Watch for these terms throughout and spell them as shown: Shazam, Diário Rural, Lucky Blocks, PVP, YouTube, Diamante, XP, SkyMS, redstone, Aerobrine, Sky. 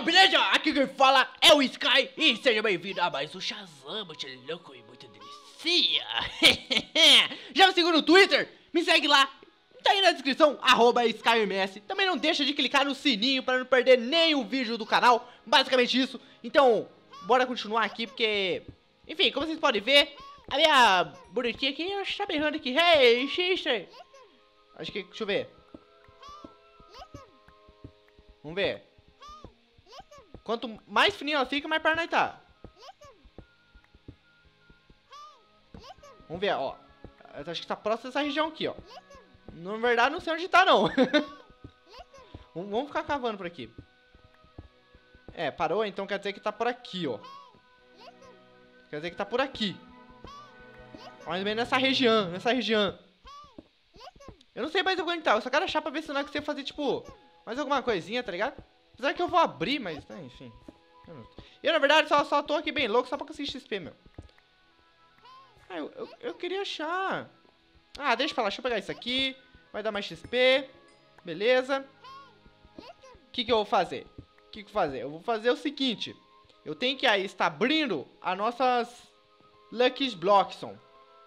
Então, beleza? Aqui quem fala é o Sky e seja bem-vindo a mais um Shazam, muito louco e muito delicia. Já me segura no Twitter? Me segue lá, tá aí na descrição, @SkyMS. Também não deixa de clicar no sininho para não perder nenhum vídeo do canal, basicamente isso. Então, bora continuar aqui porque, enfim, como vocês podem ver, a minha bonitinha aqui, ela está berrando aqui. Hey, sister! Acho que, deixa eu ver. Vamos ver. Quanto mais fininho ela fica, mais para nós tá. Vamos ver, ó. Eu acho que tá próximo dessa região aqui, ó. Na verdade, não sei onde tá, não. Vamos ficar cavando por aqui. É, parou, então quer dizer que tá por aqui, ó. Quer dizer que tá por aqui. Mais ou menos nessa região, Eu não sei mais onde tá, eu só quero achar pra ver se não é que você fazer, tipo, mais alguma coisinha, tá ligado? Apesar que eu vou abrir, mas, né, enfim. Eu, na verdade, só tô aqui bem louco, só pra conseguir XP, meu. Ah, eu queria achar. Ah, deixa pra lá, deixa eu pegar isso aqui. Vai dar mais XP. Beleza. O que que eu vou fazer? Eu vou fazer o seguinte. Eu tenho que aí estar abrindo as nossas Lucky Blocks.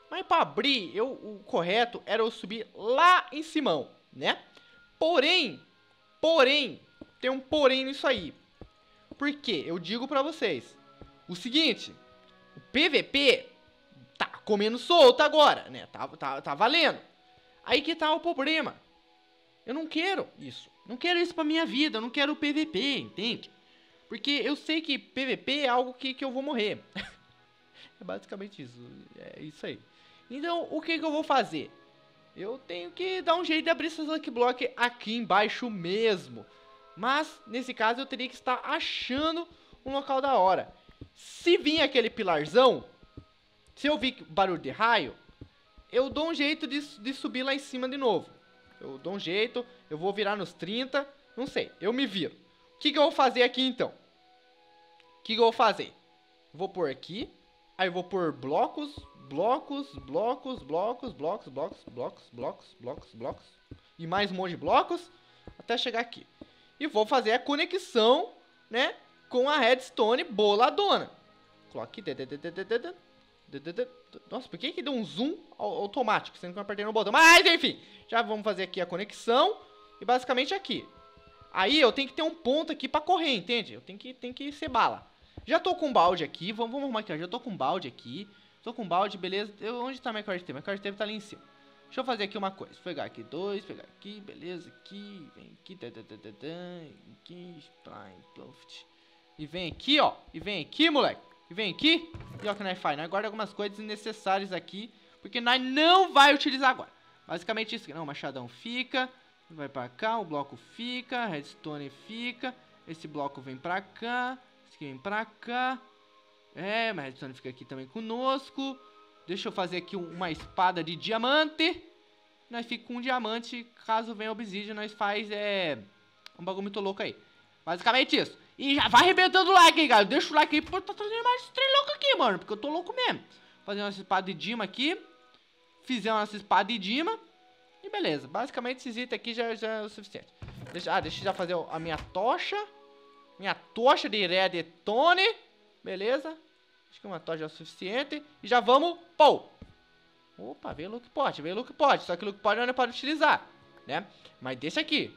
Mas pra abrir, o correto era eu subir lá em cima, né? Porém, tem um porém nisso aí. Por quê? Eu digo pra vocês o seguinte. O PVP tá comendo solto agora, né? Tá valendo. Aí que tá o problema. Eu não quero isso. Não quero isso pra minha vida. Eu não quero o PVP, entende? Porque eu sei que PVP é algo que eu vou morrer. É basicamente isso. É isso aí. Então, o que eu vou fazer? Eu tenho que dar um jeito de abrir essas Lucky Blocks aqui embaixo mesmo. Mas, nesse caso, eu teria que estar achando um local da hora. Se vir aquele pilarzão, se eu vir barulho de raio, eu dou um jeito de subir lá em cima de novo. Eu dou um jeito, eu vou virar nos 30, não sei, eu me viro. O que eu vou fazer aqui, então? O que eu vou fazer? Vou por aqui. Aí eu vou por blocos. E mais um monte de blocos. Até chegar aqui. E vou fazer a conexão, né? Com a redstone boladona. Coloque. Nossa, por que que deu um zoom automático? Sendo que eu apertei no botão. Mas enfim. Já vamos fazer aqui a conexão. E basicamente aqui. Aí eu tenho que ter um ponto aqui pra correr, entende? Eu tenho que ser bala. Já tô com um balde aqui, vamos arrumar aqui, ó. Já tô com um balde aqui, beleza. Onde tá minha card tape? Minha card tape tá ali em cima. Deixa eu fazer aqui uma coisa, pegar aqui dois, pegar aqui, beleza, aqui, vem aqui, e vem aqui, ó, e vem aqui, moleque, e vem aqui, e ó que nós faz, nós guarda algumas coisas necessárias aqui, porque nós não vai utilizar agora. Basicamente isso aqui, não, o machadão fica, vai pra cá, o bloco fica, a redstone fica, esse bloco vem pra cá. Vem pra cá. É, mas a redstone fica aqui também conosco. Deixa eu fazer aqui uma espada de diamante. Nós fica com um diamante. Caso venha obsidian, nós faz um bagulho muito louco aí. Basicamente isso. E já vai arrebentando o like aí, galera. Deixa o like aí porque tá trazendo mais três loucos aqui, mano. Porque eu tô louco mesmo. Fazendo nossa espada de dima aqui. Fizemos nossa espada de dima. E beleza. Basicamente esses itens aqui já é o suficiente. Deixa eu já fazer a minha tocha. Minha tocha de redstone. Beleza. Acho que uma tocha é o suficiente. E já vamos. Pô. Opa, veio o Lucky Pot. Só que o Lucky Pot não pode utilizar, né? Mas deixa aqui.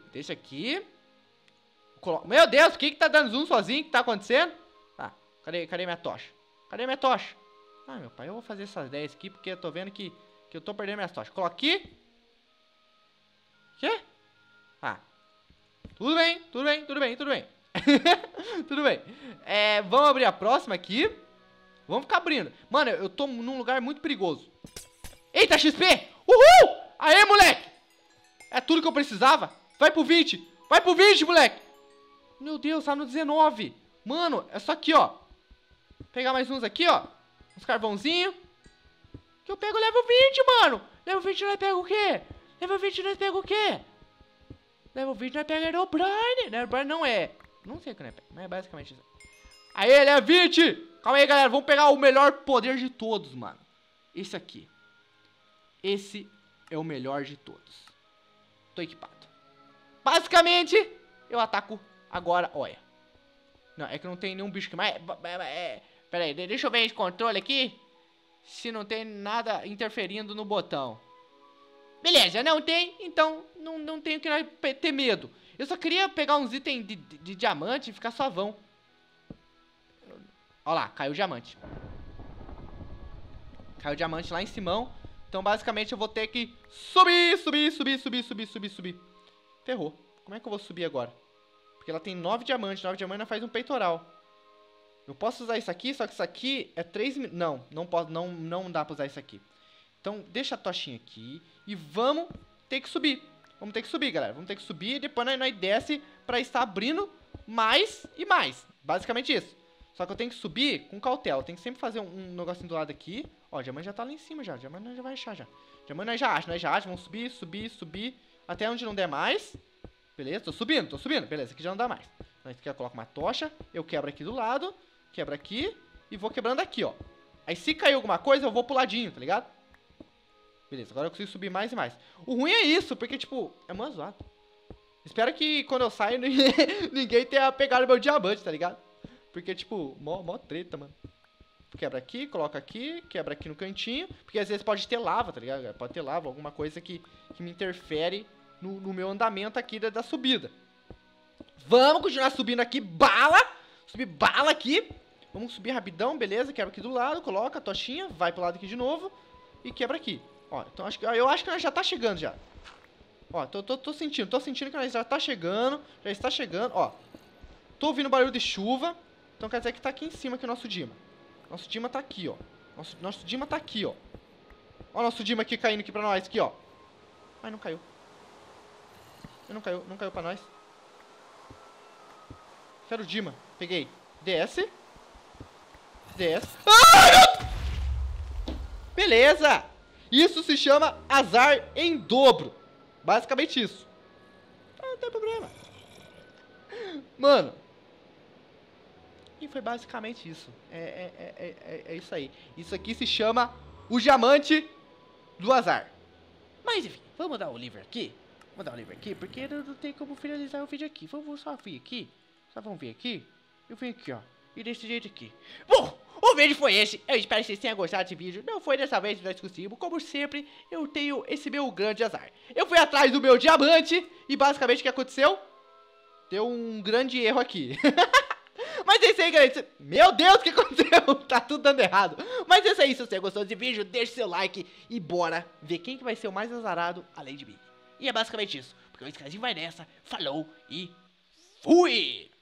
Meu Deus, o que tá dando zoom sozinho? O que tá acontecendo? Tá. Cadê minha tocha? Ah, meu pai, eu vou fazer essas 10 aqui porque eu tô vendo que eu tô perdendo minhas tochas. Coloca aqui. Quê? Ah. Tudo bem. Tudo bem. É, vamos abrir a próxima aqui. Vamos ficar abrindo. Mano, eu tô num lugar muito perigoso. Eita, XP! Uhul! Aê, moleque! É tudo que eu precisava. Vai pro 20. Moleque! Meu Deus, tá no 19. Mano, é só aqui, ó. Pegar mais uns aqui, ó. Uns carvãozinhos. Que eu pego level 20, mano. Level 20 nós pega o quê? Level 20 nós pega Aerobrine. Aerobrine não é... Não sei o que é, mas é basicamente isso. Aê, ele é 20! Calma aí, galera. Vamos pegar o melhor poder de todos, mano. Esse aqui. Esse é o melhor de todos. Tô equipado. Basicamente, eu ataco agora, olha. Não, é que não tem nenhum bicho que mais... Pera aí, deixa eu ver esse controle aqui. Se não tem nada interferindo no botão. Beleza, não tem, então não tenho que ter medo. Eu só queria pegar uns itens de diamante e ficar suavão. Olha lá, caiu o diamante. Caiu o diamante lá em cima. Então, basicamente, eu vou ter que subir. Ferrou. Como é que eu vou subir agora? Porque ela tem 9 diamantes. 9 diamantes não faz um peitoral. Eu posso usar isso aqui, só que isso aqui é 3... Não posso, não dá pra usar isso aqui. Então, deixa a tochinha aqui. E vamos ter que subir. Vamos ter que subir, galera. Vamos ter que subir e depois nós desce pra estar abrindo mais e mais. Basicamente isso. Só que eu tenho que subir com cautela. Eu tenho que sempre fazer um negocinho do lado aqui. Ó, diamante já tá lá em cima já. Diamante nós já vai achar já. Diamante nós já achamos. Vamos subir. Até onde não der mais. Beleza, tô subindo. Beleza, aqui já não dá mais. Então, aqui eu coloco uma tocha. Eu quebro aqui do lado. Quebra aqui e vou quebrando aqui, ó. Aí se cair alguma coisa, eu vou pro ladinho, tá ligado? Beleza, agora eu consigo subir mais e mais. O ruim é isso, porque, tipo, é mó zoado. Espero que quando eu saio, ninguém tenha pegado meu diamante, tá ligado? Porque, tipo, mó treta, mano. Quebra aqui, coloca aqui, quebra aqui no cantinho. Porque às vezes pode ter lava, tá ligado? Pode ter lava, alguma coisa que me interfere no meu andamento aqui da subida. Vamos continuar subindo aqui, bala! Subir bala aqui. Vamos subir rapidão, beleza, quebra aqui do lado, coloca a tochinha, vai pro lado aqui de novo e quebra aqui. Ó, então eu acho que nós já tá chegando já. Ó, tô sentindo que nós já está chegando, ó. Tô ouvindo barulho de chuva, então quer dizer que tá aqui em cima que o nosso Dima. Nosso Dima tá aqui, ó. Nosso Dima tá aqui, ó. Ó, nosso Dima aqui caindo aqui pra nós, aqui, ó. Ai, não caiu. Não caiu pra nós. Quero o Dima. Peguei. Desce. Ah, meu... Beleza. Isso se chama azar em dobro. Basicamente isso. Então não tem problema. Mano. E foi basicamente isso. É isso aí. Isso aqui se chama o diamante do azar. Mas enfim, vamos dar o livro aqui. Vou dar o livro aqui, porque não tem como finalizar o vídeo aqui. Vamos só vir aqui. Só vamos vir aqui. Eu vim aqui, ó. E desse jeito aqui. Bom, o vídeo foi esse. Eu espero que vocês tenham gostado desse vídeo. Não foi dessa vez que nós conseguimos. Como sempre, eu tenho esse meu grande azar. Eu fui atrás do meu diamante. E basicamente o que aconteceu? Deu um grande erro aqui. Mas é isso aí, galera. Meu Deus, o que aconteceu? Tá tudo dando errado. Mas é isso aí. Se você gostou desse vídeo, deixa seu like. E bora ver quem que vai ser o mais azarado além de mim. E é basicamente isso. Porque o Skyzinho vai nessa. Falou e fui!